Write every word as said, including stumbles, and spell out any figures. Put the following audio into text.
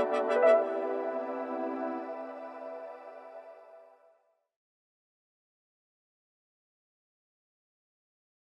Yeah, yeah.